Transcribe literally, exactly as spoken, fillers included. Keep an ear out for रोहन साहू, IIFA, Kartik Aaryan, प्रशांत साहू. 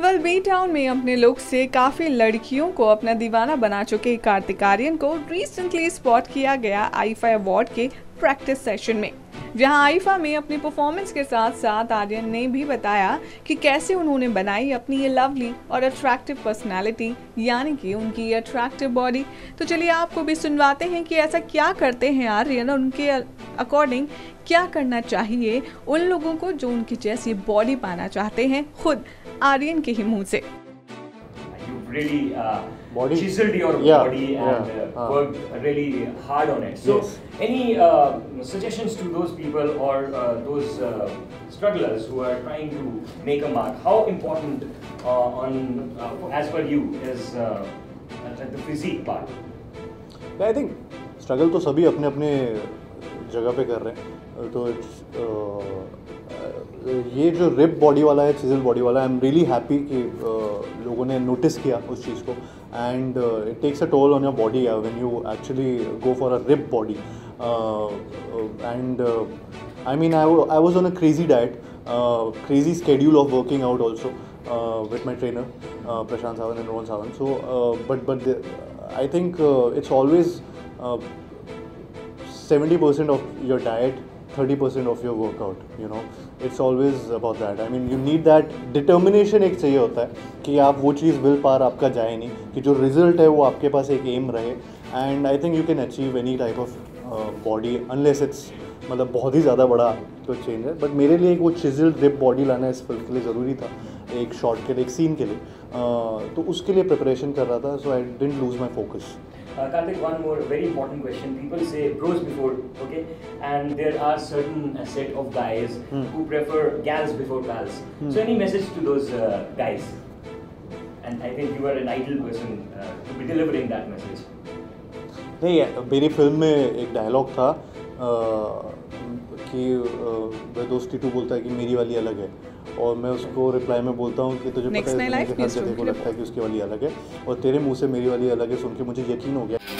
Well B town में अपने look से काफी लड़कियों को अपना दीवाना बना चुके कार्तिक आर्यन को रिसेंटली स्पॉट किया गया आईफा अवार्ड के प्रैक्टिस सेशन में, जहां आईफा में अपनी परफॉर्मेंस के साथ साथ आर्यन ने भी बताया कि कैसे उन्होंने बनाई अपनी ये लवली और अट्रैक्टिव पर्सनालिटी, यानी कि उनकी ये अट्रैक्टिव बॉडी। तो चलिए आपको भी सुनवाते हैं कि ऐसा क्या करते हैं आर्यन और उनके अकॉर्डिंग क्या करना चाहिए उन लोगों को जो उनकी जैसी बॉडी पाना चाहते हैं, खुद आर्यन के ही मुँह से। Really uh, chiseled your yeah, body and yeah, uh, worked uh, really hard on it. So, yes. any uh, suggestions to those people or uh, those uh, strugglers who are trying to make a mark? How important uh, on uh, as per you is uh, the physique part? Yeah, I think struggle तो सभी अपने अपने जगह पे कर रहे हैं। तो ये जो रिप बॉडी वाला है, चिजल बॉडी वाला, आई एम रियली हैप्पी कि uh, लोगों ने नोटिस किया उस चीज़ को। And it takes a toll on your body when you actually go for a rip body. And I mean I I was on a crazy diet, crazy schedule of working out also with my trainer प्रशांत साहू and रोहन साहू। So but but I think it's always seventy percent of your diet, thirty percent of your workout, you know, it's always about that. I mean, you need that determination एक चाहिए होता है कि आप वो चीज़ will पार आपका जाए नहीं, कि जो रिजल्ट है वो आपके पास एक एम रहे। And I think you can achieve any type of body unless it's मतलब बहुत ही ज़्यादा बड़ा तो चेंज है। बट मेरे लिए एक वो चिजल्ड रिप बॉडी लाना इस फिल्म के लिए ज़रूरी था, एक शॉट के लिए, एक सीन के लिए। uh, तो उसके लिए प्रिपरेशन कर रहा था। So I didn't lose my focus. Uh, Kartik, one more very important question. People say bros before, okay, and there are certain uh, set of guys hmm. who prefer gals before pals. Hmm. So, any message to those uh, guys? And I think you are an ideal person uh, to be delivering that message. नहीं, मेरी film में एक dialogue था कि वह दोस्ती to बोलता है कि मेरी वाली अलग है, और मैं उसको रिप्लाई में बोलता हूँ कि तुझे पता है, लगता है कि उसकी वाली अलग है और तेरे मुंह से मेरी वाली अलग है सुन के मुझे यकीन हो गया।